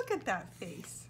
Look at that face.